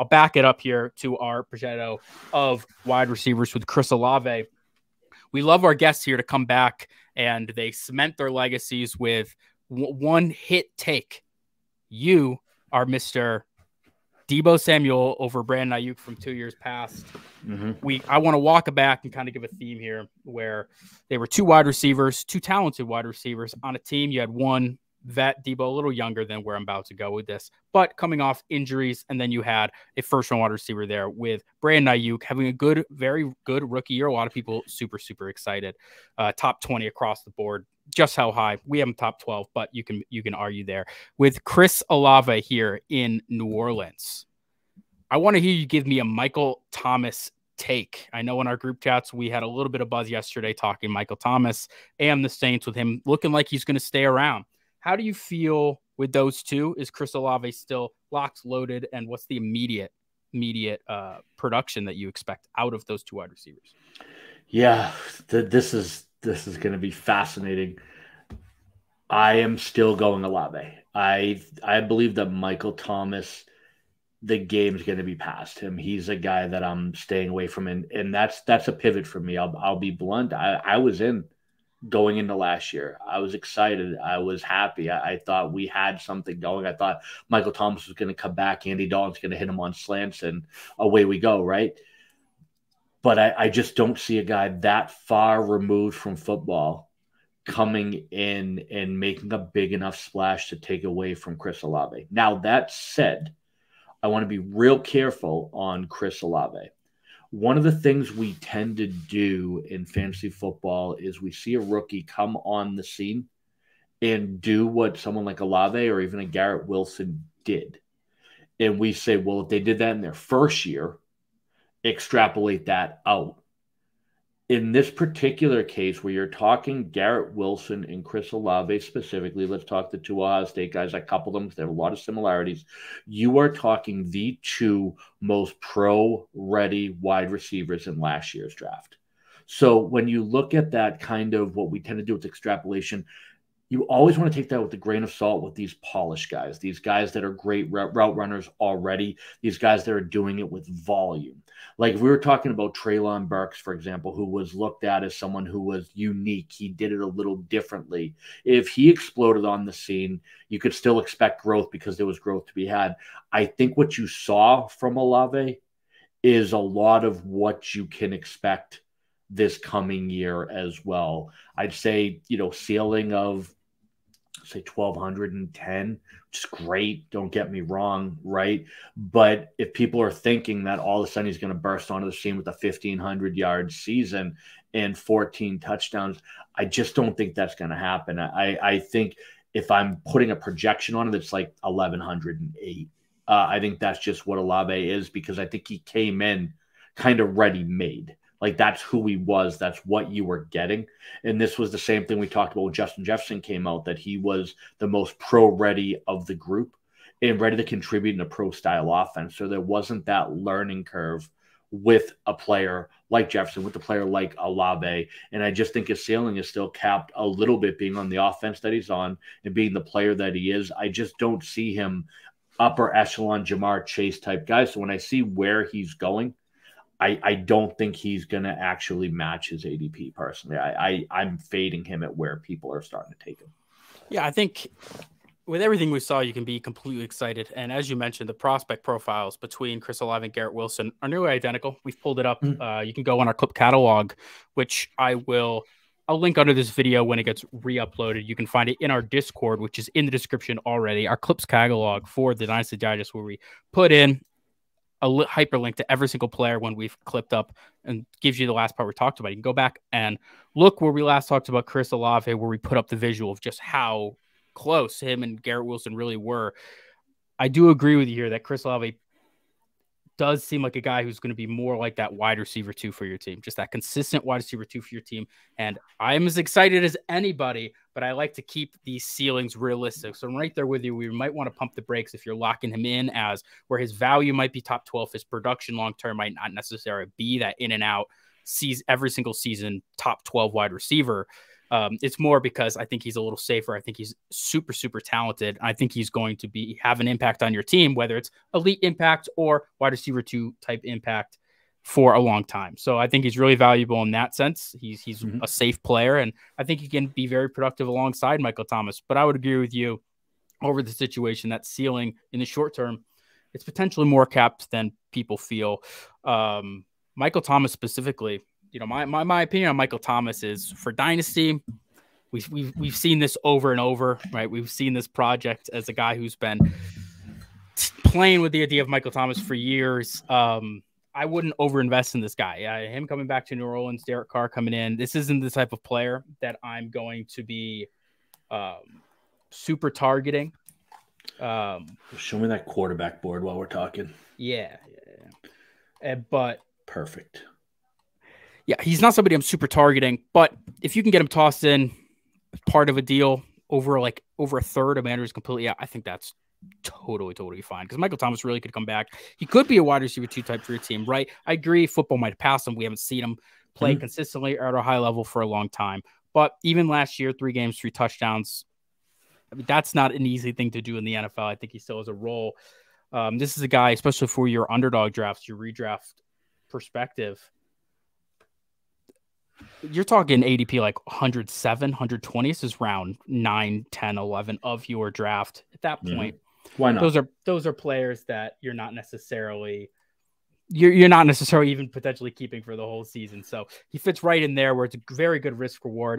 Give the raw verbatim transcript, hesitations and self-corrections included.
I'll back it up here to our Progetto of wide receivers with Chris Olave. We love our guests here to come back and they cement their legacies with w- one hit take. You are Mister Deebo Samuel over Brandon Aiyuk from two years past. Mm-hmm. We, I want to walk it back and kind of give a theme here where they were two wide receivers, two talented wide receivers on a team. You had one vet, Deebo, a little younger than where I'm about to go with this, but coming off injuries. And then you had a first round wide receiver there with Brandon Aiyuk having a good, very good rookie year. A lot of people super, super excited. Uh, top twenty across the board. Just how high? We have him top twelve, but you can you can argue there with Chris Olave here in New Orleans. I want to hear you give me a Michael Thomas take. I know in our group chats we had a little bit of buzz yesterday talking Michael Thomas and the Saints with him looking like he's going to stay around. How do you feel with those two? Is Chris Olave still locked, loaded, and what's the immediate immediate uh, production that you expect out of those two wide receivers? Yeah, th- this is. This is going to be fascinating. I am still going Olave. I I believe that Michael Thomas, the game's going to be past him. He's a guy that I'm staying away from, and and that's that's a pivot for me. I'll I'll be blunt. I, I was in going into last year. I was excited. I was happy. I, I thought we had something going. I thought Michael Thomas was going to come back. Andy Dalton's going to hit him on slants, and away we go, right? But I, I just don't see a guy that far removed from football coming in and making a big enough splash to take away from Chris Olave. Now, that said, I want to be real careful on Chris Olave. One of the things we tend to do in fantasy football is we see a rookie come on the scene and do what someone like Olave or even a Garrett Wilson did. And we say, well, if they did that in their first year, extrapolate that out. In this particular case where you're talking Garrett Wilson and Chris Olave specifically, let's talk the two Ohio State guys. I couple them because they have a lot of similarities. You are talking the two most pro-ready wide receivers in last year's draft. So when you look at that kind of what we tend to do with extrapolation, you always want to take that with a grain of salt with these polished guys, these guys that are great route runners already, these guys that are doing it with volume. Like if we were talking about Treylon Burks, for example, who was looked at as someone who was unique. He did it a little differently. If he exploded on the scene, you could still expect growth because there was growth to be had. I think what you saw from Olave is a lot of what you can expect this coming year as well. I'd say, you know, ceiling of, say twelve ten, which is great. Don't get me wrong, right? But if people are thinking that all of a sudden he's going to burst onto the scene with a fifteen hundred yard season and fourteen touchdowns, I just don't think that's going to happen. I, I think if I'm putting a projection on it, it's like eleven oh eight. Uh, I think that's just what Olave is because I think he came in kind of ready-made. Like that's who he was. That's what you were getting. And this was the same thing we talked about when Justin Jefferson came out, that he was the most pro-ready of the group and ready to contribute in a pro-style offense. So there wasn't that learning curve with a player like Jefferson, with a player like Olave. And I just think his ceiling is still capped a little bit being on the offense that he's on and being the player that he is. I just don't see him upper echelon Ja'Marr Chase type guy. So when I see where he's going, I, I don't think he's going to actually match his A D P personally. I, I, I'm fading him at where people are starting to take him. Yeah, I think with everything we saw, you can be completely excited. And as you mentioned, the prospect profiles between Chris Olave and Garrett Wilson are nearly identical. We've pulled it up. Mm-hmm. Uh, you can go on our clip catalog, which I will I'll link under this video when it gets re-uploaded. You can find it in our Discord, which is in the description already. Our clips catalog for the Dynasty Digest where we put in a hyperlink to every single player when we've clipped up and gives you the last part we talked about. You can go back and look where we last talked about Chris Olave, where we put up the visual of just how close him and Garrett Wilson really were. I do agree with you here that Chris Olave does seem like a guy who's going to be more like that wide receiver two for your team, just that consistent wide receiver two for your team. And I'm as excited as anybody, but I like to keep these ceilings realistic. So I'm right there with you. We might want to pump the brakes if you're locking him in as where his value might be top twelve. His production long-term might not necessarily be that in and out sees every single season, top twelve wide receiver. Um, it's more because I think he's a little safer. I think he's super, super talented. I think he's going to be have an impact on your team, whether it's elite impact or wide receiver two type impact for a long time. So I think he's really valuable in that sense. He's he's mm-hmm. a safe player, and I think he can be very productive alongside Michael Thomas. But I would agree with you over the situation, that ceiling in the short term, it's potentially more capped than people feel. Um, Michael Thomas specifically, you know, my, my, my opinion on Michael Thomas is for dynasty, we've, we've, we've seen this over and over, right? We've seen this project as a guy who's been playing with the idea of Michael Thomas for years. Um, I wouldn't overinvest in this guy. Uh, him coming back to New Orleans, Derek Carr coming in, this isn't the type of player that I'm going to be um, super targeting. Um, Show me that quarterback board while we're talking. Yeah. yeah. Uh, but perfect. Yeah, he's not somebody I'm super targeting, but if you can get him tossed in part of a deal over like over a third of Andrews completely out, I think that's totally, totally fine, because Michael Thomas really could come back. He could be a wide receiver two type for your team, right? I agree, football might pass him. We haven't seen him play mm-hmm. consistently or at a high level for a long time. But even last year, three games, three touchdowns. I mean, that's not an easy thing to do in the N F L. I think he still has a role. Um, this is a guy, especially for your underdog drafts, your redraft perspective, you're talking A D P like one oh seven, one twenty. This is round nine, ten, eleven of your draft. At that point, yeah. Why not? Those are those are players that you're not necessarily you're you're not necessarily even potentially keeping for the whole season. So he fits right in there where it's a very good risk reward.